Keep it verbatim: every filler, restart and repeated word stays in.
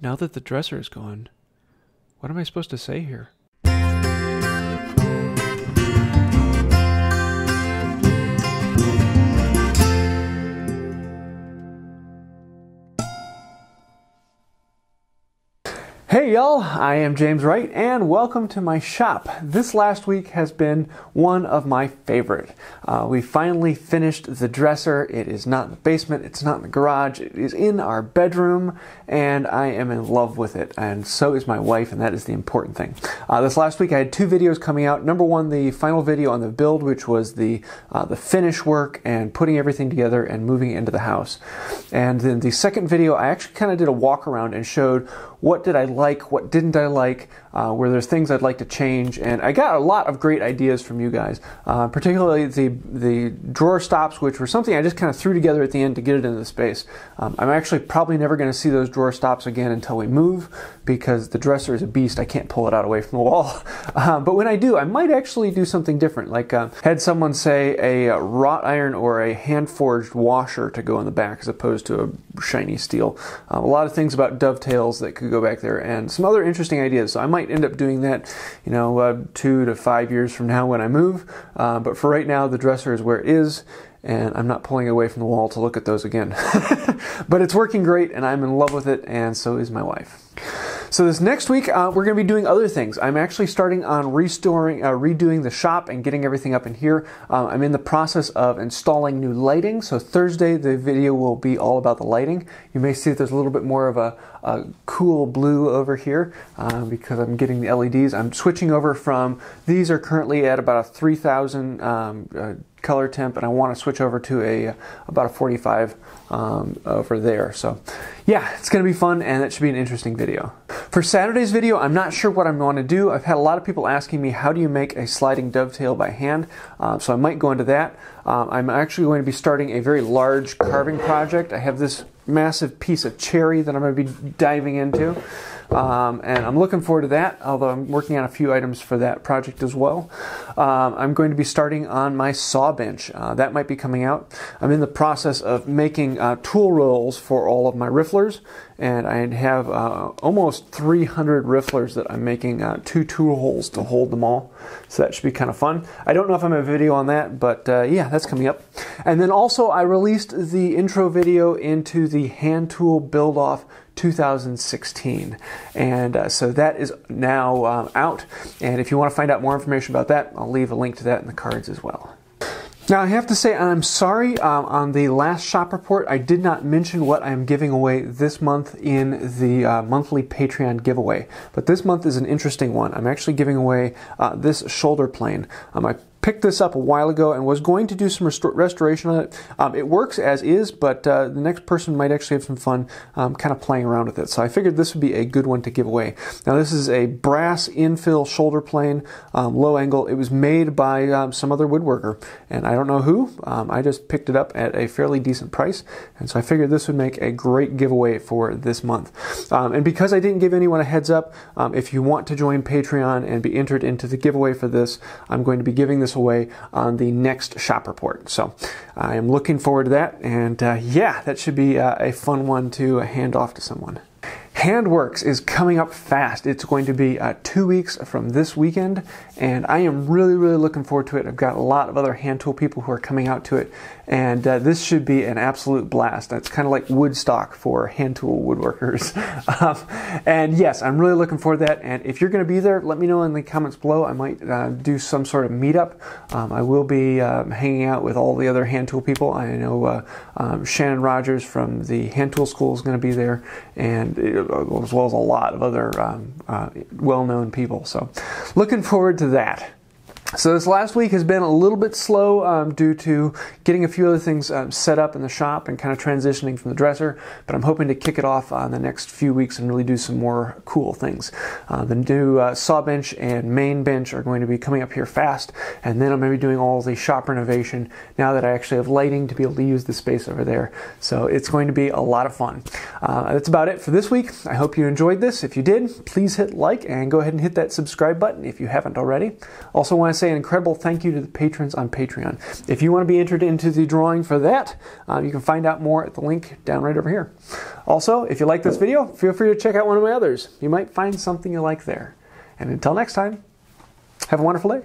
Now that the dresser is gone, what am I supposed to say here? Hey y'all, I am James Wright and welcome to my shop. This last week has been one of my favorite. Uh, we finally finished the dresser. It is not in the basement, it's not in the garage, it is in our bedroom, and I am in love with it, and so is my wife, and that is the important thing. Uh, this last week I had two videos coming out. Number one, the final video on the build, which was the, uh, the finish work and putting everything together and moving it into the house. And then the second video, I actually kind of did a walk around and showed what did I like, what didn't I like, uh, where there's things I'd like to change, and I got a lot of great ideas from you guys, uh, particularly the, the drawer stops, which were something I just kind of threw together at the end to get it into the space. Um, I'm actually probably never going to see those drawer stops again until we move, because the dresser is a beast. I can't pull it out away from the wall. Uh, but when I do, I might actually do something different, like uh, had someone say a wrought iron or a hand-forged washer to go in the back as opposed to a shiny steel. Uh, a lot of things about dovetails that could go back there, and some other interesting ideas. So I might end up doing that, you know, uh, two to five years from now when I move. Uh, but for right now, the dresser is where it is, and I'm not pulling it away from the wall to look at those again. But it's working great, and I'm in love with it, and so is my wife. So this next week, uh, we're going to be doing other things. I'm actually starting on restoring, uh, redoing the shop and getting everything up in here. Uh, I'm in the process of installing new lighting. So Thursday, the video will be all about the lighting. You may see that there's a little bit more of a, a cool blue over here uh, because I'm getting the L E Ds. I'm switching over from, these are currently at about a three thousand um, uh, color temp, and I want to switch over to a about a forty-five um, over there. So yeah, it's going to be fun, and it should be an interesting video. For Saturday's video, I'm not sure what I'm going to do. I've had a lot of people asking me, how do you make a sliding dovetail by hand? Uh, so I might go into that. Um, I'm actually going to be starting a very large carving project. I have this massive piece of cherry that I'm going to be diving into. Um, and I'm looking forward to that, although I'm working on a few items for that project as well. Um, I'm going to be starting on my saw bench. Uh, that might be coming out. I'm in the process of making uh, tool rolls for all of my rifflers, and I have uh, almost three hundred rifflers that I'm making uh, two tool holes to hold them all. So that should be kind of fun. I don't know if I'm going to have a video on that, but uh, yeah, that's coming up. And then also I released the intro video into the hand tool build-off two thousand sixteen, and uh, so that is now um, out, and if you want to find out more information about that, I'll leave a link to that in the cards as well. Now I have to say I'm sorry, um, on the last shop report I did not mention what I'm giving away this month in the uh, monthly Patreon giveaway, but this month is an interesting one. I'm actually giving away uh, this shoulder plane. Um, I picked this up a while ago and was going to do some rest restoration on it. Um, it works as is, but uh, the next person might actually have some fun um, kind of playing around with it. So I figured this would be a good one to give away. Now this is a brass infill shoulder plane, um, low angle. It was made by um, some other woodworker, and I don't know who. Um, I just picked it up at a fairly decent price, and so I figured this would make a great giveaway for this month. Um, and because I didn't give anyone a heads up, um, if you want to join Patreon and be entered into the giveaway for this, I'm going to be giving this away on the next shop report. So I am looking forward to that, and uh, yeah, that should be uh, a fun one to hand off to someone. Handworks is coming up fast. It's going to be uh, two weeks from this weekend, and I am really, really looking forward to it. I've got a lot of other hand tool people who are coming out to it, and uh, this should be an absolute blast. It's kind of like Woodstock for hand tool woodworkers. um, and yes, I'm really looking forward to that, and if you're going to be there, let me know in the comments below. I might uh, do some sort of meetup. Um, I will be uh, hanging out with all the other hand tool people. I know uh, um, Shannon Rogers from the Hand Tool School is going to be there, and it, as well as a lot of other um, uh, well-known people. So looking forward to that. So this last week has been a little bit slow um, due to getting a few other things um, set up in the shop and kind of transitioning from the dresser, but I'm hoping to kick it off on the next few weeks and really do some more cool things. Uh, the new uh, saw bench and main bench are going to be coming up here fast, and then I'm going to be doing all the shop renovation now that I actually have lighting to be able to use the space over there. So it's going to be a lot of fun. Uh, that's about it for this week. I hope you enjoyed this. If you did, please hit like and go ahead and hit that subscribe button if you haven't already. Also want to say an incredible thank you to the patrons on Patreon. If you want to be entered into the drawing for that, um, you can find out more at the link down right over here. Also, if you like this video, feel free to check out one of my others. You might find something you like there. And until next time, have a wonderful day.